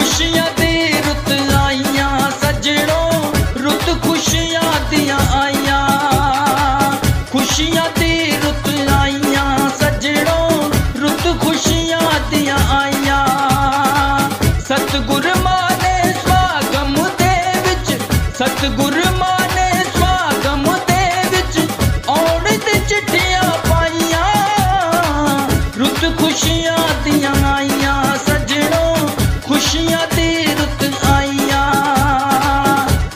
खुशियां दी रुत आइया सजड़ो, रुत खुशियां दिया आइया, खुशियां दी रुत आइया सजड़ो, रुत खुशियां दिया आइया। सतगुर मां ने समागम दे विच, सतगुर मां ने समागम दे विच औण दी चिट्ठियां पाइया, रुत खुशियां दिया आइया सजड़ो, खुशियां दी रुत आइया,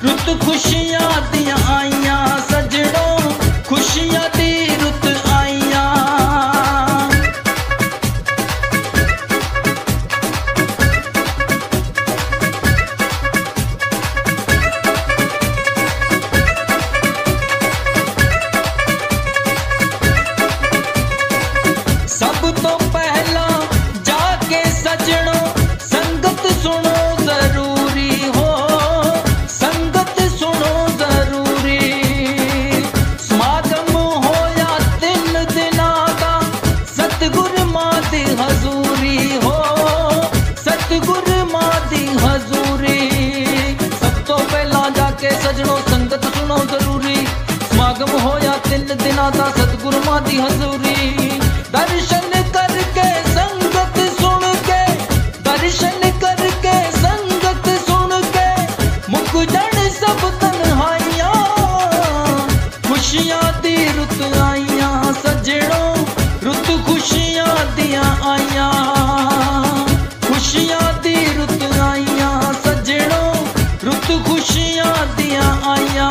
रुत खुशियां दिया आइया सजड़ो, खुशियां दी रुत आइया। सब तो पहला जाके सजड़ो संगत सुनो जरूरी हो, संगत सुनो जरूरी। समागम होया 3 दिना दा, सतगुर मां दी हजूरी हो, सतगुर मां दी हजूरी। सब तो पहला जाके सजड़ो संगत सुनो जरूरी, समागम होया 3 दिना दा, सतगुर मां दी हजूरी। दर्शन करके संगत सुन के, दर्शन करके संगत सुन के मुक जन सब तन्हाइया, खुशियां दी रुत आइया सजड़ो, रुत खुशियां दिया आइया, खुशियां दी रुत आइया सजड़ो, रुत खुशियां दिया आइया।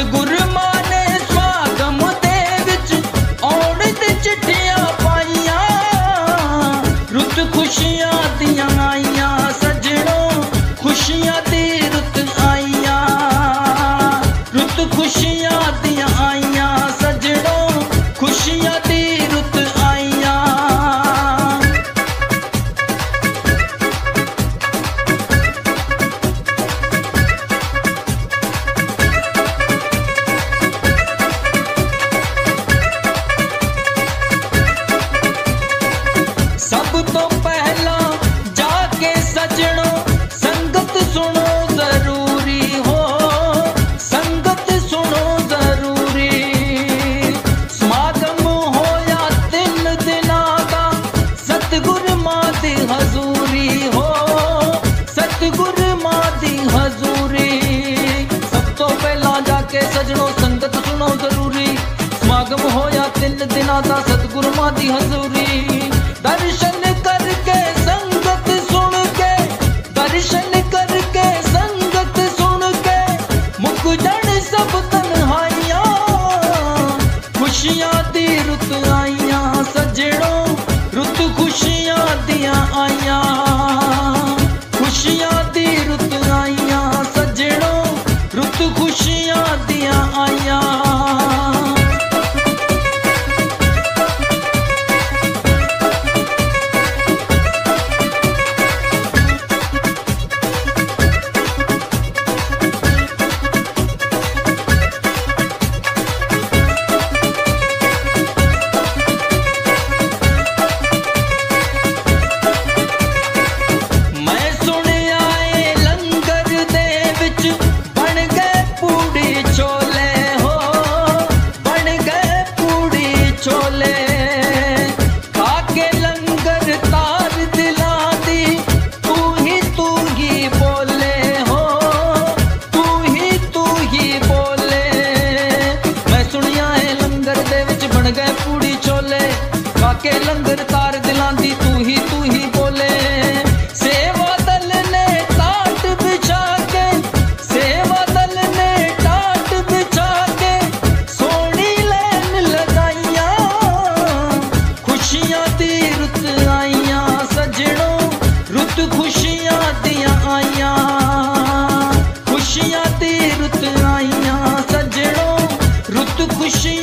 सतगुर माने समागम दे विच औड़ ते चिट्ठियां पाइयां रुत खुशियां दियां आइयां सजणो खुशियां दी रुत आइयां रुत खुशियां दियां आइयां सजणो खुशियां दी रुत सब तो पहला जाके सजनो संगत सुनो जरूरी हो संगत सुनो जरूरी समागम होया 3 दिन का सतगुर मां दी हजूरी हो सतगुर मां दी हजूरी सब तो पहला जाके सजनो संगत सुनो जरूरी समागम होया 3 दिन का सतगुर मां दी हजूरी दर्शन करके संगत सुन के दर्शन करके संगत सुन के मुक जाण सब तन्हाइयां खुशियां दी रुत आइयां सजणो रुत खुशियां दियां आइयां खुशियां दी रुत आइयां सजणो रुत खुशियां दियां आइयां। के लंगर तार दिलांदी तू ही बोले सेवा दल ने टाट बिछा के सेवा दल ने टाट बिछा के सोनी लैन लगाइया खुशियां दी रुत आइया सजणो रुत खुशियां दियां आइया खुशियां दी रुत आइया सजणो रुत खुशियां